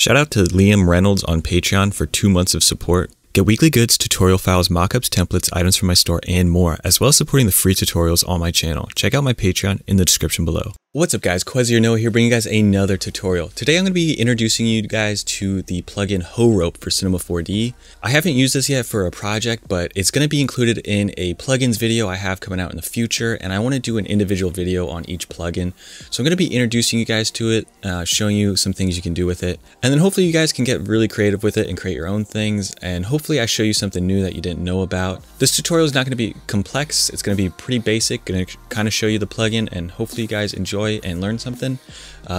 Shout out to Liam Reynolds on Patreon for 2 months of support. Get weekly goods, tutorial files, mockups, templates, items from my store, and more, as well as supporting the free tutorials on my channel. Check out my Patreon in the description below. What's up guys, Quezzy or Noah here, bringing you guys another tutorial. Today I'm going to be introducing you guys to the plugin HoRope for Cinema 4D. I haven't used this yet for a project, but it's going to be included in a plugins video I have coming out in the future, and I want to do an individual video on each plugin. So I'm going to be introducing you guys to it, showing you some things you can do with it, and then hopefully you guys can get really creative with it and create your own things, and hopefully I show you something new that you didn't know about. This tutorial is not going to be complex, it's going to be pretty basic, going to kind of show you the plugin, and hopefully you guys enjoy and learn something.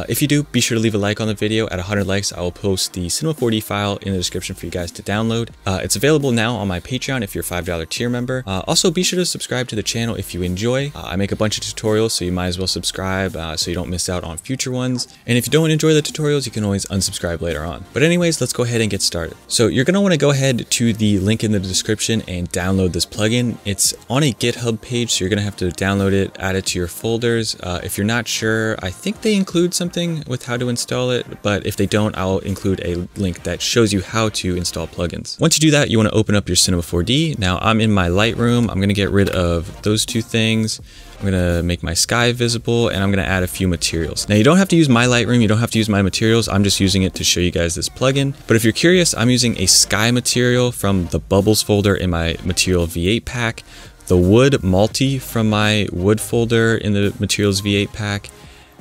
If you do, be sure to leave a like on the video. At 100 likes, I will post the Cinema 4D file in the description for you guys to download. It's available now on my Patreon if you're a $5 tier member. Also, be sure to subscribe to the channel if you enjoy. I make a bunch of tutorials, so you might as well subscribe so you don't miss out on future ones. And if you don't enjoy the tutorials, you can always unsubscribe later on. But anyways, let's go ahead and get started. So you're going to want to go ahead to the link in the description and download this plugin. It's on a GitHub page, so you're going to have to download it, add it to your folders. If you're not sure, I think they include something with how to install it, but if they don't, I'll include a link that shows you how to install plugins. Once you do that, you want to open up your Cinema 4D. Now I'm in my Lightroom. I'm going to get rid of those two things. I'm going to make my sky visible, and I'm going to add a few materials. Now you don't have to use my Lightroom, you don't have to use my materials, I'm just using it to show you guys this plugin. But if you're curious, I'm using a sky material from the bubbles folder in my Material V8 pack, the wood multi from my wood folder in the Materials V8 pack,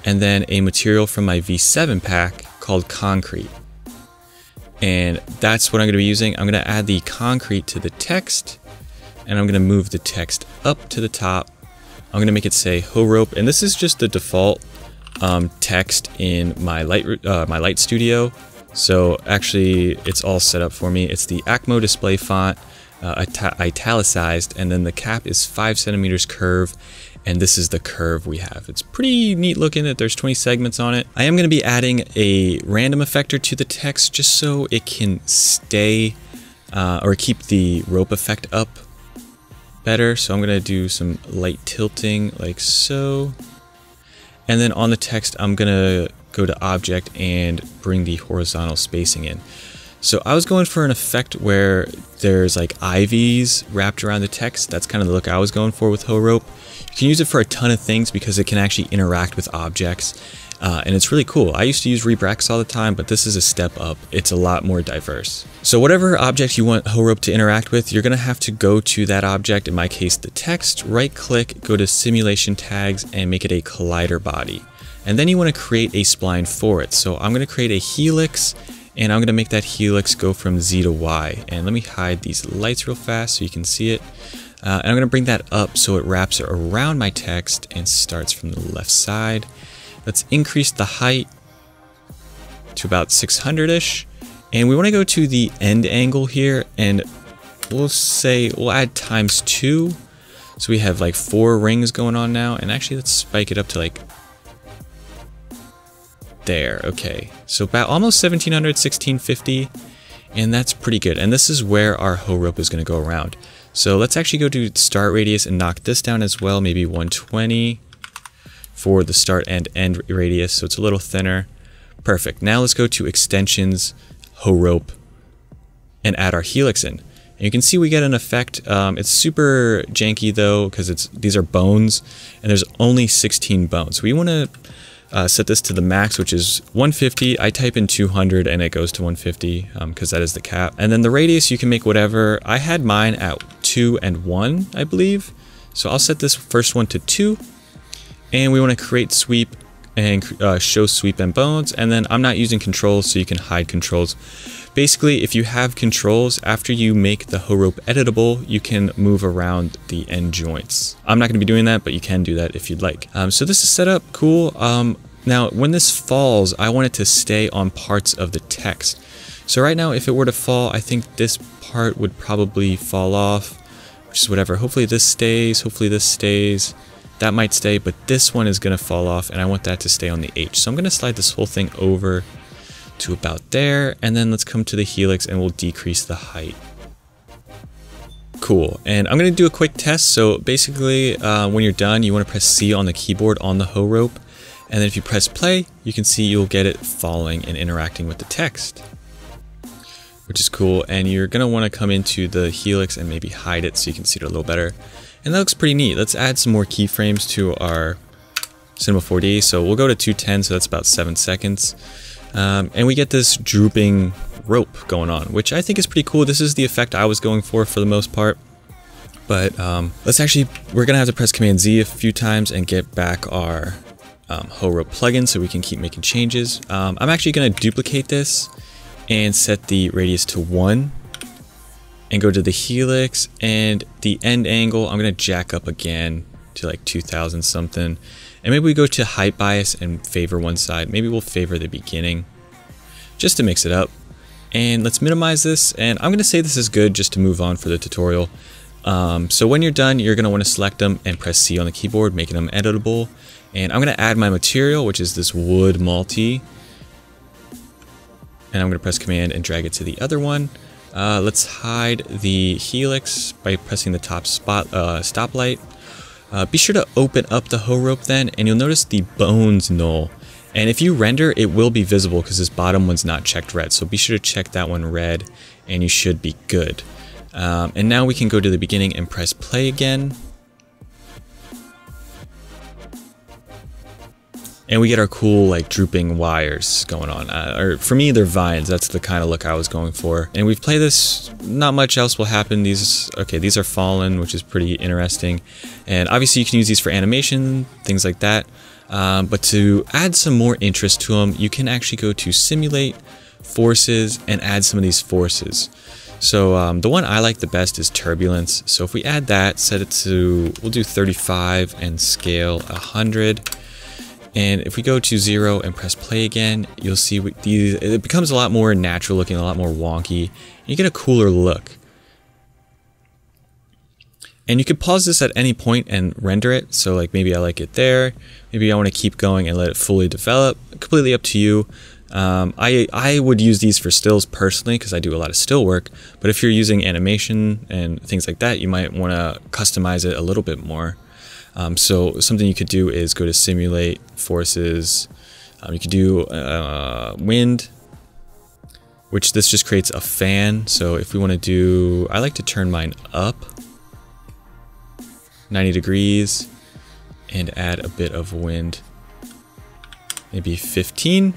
and then a material from my V7 pack called concrete. And that's what I'm going to be using. I'm going to add the concrete to the text, and I'm going to move the text up to the top. I'm going to make it say HoRope, and this is just the default text in my Light Studio. So actually it's all set up for me. It's the ACMO display font, italicized, and then the cap is 5 centimeters curve, and this is the curve we have. It's pretty neat looking. That there's 20 segments on it. I am going to be adding a random effector to the text just so it can stay or keep the rope effect up better. So I'm going to do some light tilting like so, and then on the text I'm going to go to object and bring the horizontal spacing in. So I was going for an effect where there's like ivies wrapped around the text. That's kind of the look I was going for with HoRope. You can use it for a ton of things because it can actually interact with objects, and it's really cool. I used to use Rebrax all the time, but this is a step up. It's a lot more diverse. So whatever object you want HoRope to interact with, you're going to have to go to that object, in my case the text, right click, go to simulation tags, and make it a collider body. And then you want to create a spline for it. So I'm going to create a helix, and I'm going to make that helix go from Z to Y. And let me hide these lights real fast so you can see it. And I'm going to bring that up so it wraps around my text and starts from the left side. Let's increase the height to about 600-ish. And we want to go to the end angle here, and we'll add ×2. So we have like 4 rings going on now. And actually let's spike it up to like there. Okay, so about almost 1700, 1650, and that's pretty good. And this is where our HoRope is going to go around. So let's actually go to start radius and knock this down as well, maybe 120 for the start and end radius, so it's a little thinner. Perfect. Now let's go to extensions, HoRope, and add our helix in. And you can see we get an effect. It's super janky though, because these are bones, and there's only 16 bones. We want to set this to the max, which is 150. I type in 200 and it goes to 150 because that is the cap. And then the radius, you can make whatever. I had mine at 2 and 1, I believe. So I'll set this first one to 2, and we want to create sweep and show sweep and bones. And then I'm not using controls, so you can hide controls. Basically, if you have controls, after you make the HoRope editable, you can move around the end joints. I'm not going to be doing that, but you can do that if you'd like. So this is set up cool. Now, when this falls, I want it to stay on parts of the text. So right now, if it were to fall, I think this part would probably fall off, which is whatever. Hopefully this stays. Hopefully this stays. That might stay, but this one is going to fall off, and I want that to stay on the H. So I'm going to slide this whole thing over to about there, and then let's come to the helix and we'll decrease the height. Cool. And I'm going to do a quick test. So basically when you're done, you want to press C on the keyboard on the HoRope, And then if you press play, you can see you'll get it following and interacting with the text, which is cool. And you're going to want to come into the helix and maybe hide it so you can see it a little better. And that looks pretty neat. Let's add some more keyframes to our Cinema 4D. So we'll go to 210, so that's about 7 seconds. And we get this drooping rope going on, which I think is pretty cool. This is the effect I was going for the most part. But let's actually, we're going to have to press Command Z a few times and get back our HoRope plugin so we can keep making changes. I'm actually going to duplicate this and set the radius to 1 and go to the helix and the end angle. I'm going to jack up again to like 2000 something. And maybe we go to height bias and favor one side. Maybe we'll favor the beginning just to mix it up. And let's minimize this. And I'm going to say this is good just to move on for the tutorial. So when you're done, you're going to want to select them and press C on the keyboard, making them editable. And I'm going to add my material, which is this wood multi. And I'm going to press Command and drag it to the other one. Let's hide the helix by pressing the top stoplight. Be sure to open up the HoRope then, and you'll notice the bones null. And if you render, it will be visible because this bottom one's not checked red. So be sure to check that one red, and you should be good. And now we can go to the beginning and press play again. And we get our cool like drooping wires going on. Or for me, they're vines. That's the kind of look I was going for. And we've played this, not much else will happen. These are fallen, which is pretty interesting. And obviously you can use these for animation, things like that. But to add some more interest to them, you can actually go to simulate forces and add some of these forces. So the one I like the best is turbulence. So if we add that, set it to, we'll do 35 and scale 100. And if we go to 0 and press play again, you'll see it becomes a lot more natural looking, a lot more wonky, and you get a cooler look. And you could pause this at any point and render it. So like maybe I like it there, maybe I want to keep going and let it fully develop, completely up to you. I would use these for stills personally because I do a lot of still work, but if you're using animation and things like that, you might want to customize it a little bit more. So something you could do is go to simulate forces. You could do wind, which this just creates a fan. So if we want to do, I like to turn mine up 90 degrees and add a bit of wind, maybe 15.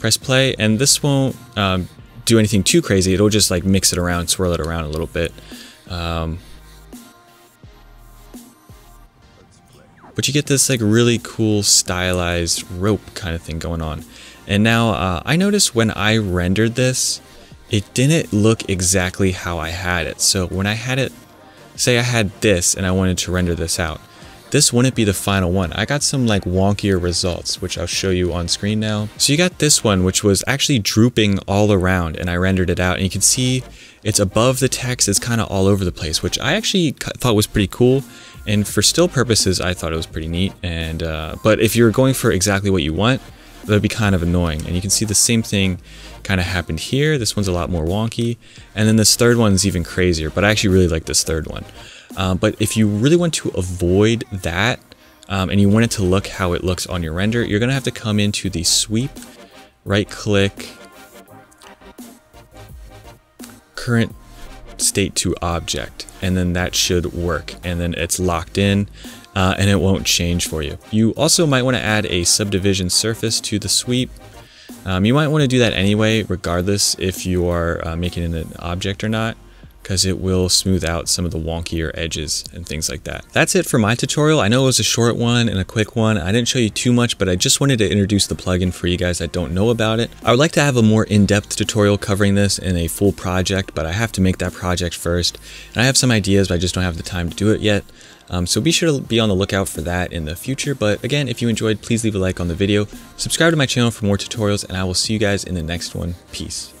Press play, and this won't do anything too crazy. It'll just like mix it around, swirl it around a little bit. But you get this like really cool stylized rope kind of thing going on. And now I noticed when I rendered this, it didn't look exactly how I had it. So when I had it, say I had this and I wanted to render this out, this wouldn't be the final one. I got some like wonkier results, which I'll show you on screen now. So you got this one, which was actually drooping all around, and I rendered it out, and you can see it's above the text. It's kind of all over the place, which I actually thought was pretty cool. And for still purposes, I thought it was pretty neat. And but if you're going for exactly what you want, that'd be kind of annoying. And you can see the same thing kind of happened here. This one's a lot more wonky. And then this third one's even crazier, but I actually really like this third one. But if you really want to avoid that and you want it to look how it looks on your render, you're going to have to come into the sweep, right click, current state to object, and then that should work. And then it's locked in and it won't change for you. You also might want to add a subdivision surface to the sweep. You might want to do that anyway, regardless if you are making it an object or not, because it will smooth out some of the wonkier edges and things like that. That's it for my tutorial. I know it was a short one and a quick one. I didn't show you too much, but I just wanted to introduce the plugin for you guys that don't know about it. I would like to have a more in-depth tutorial covering this in a full project, but I have to make that project first. And I have some ideas, but I just don't have the time to do it yet. So be sure to be on the lookout for that in the future. But again, if you enjoyed, please leave a like on the video, subscribe to my channel for more tutorials, and I will see you guys in the next one. Peace.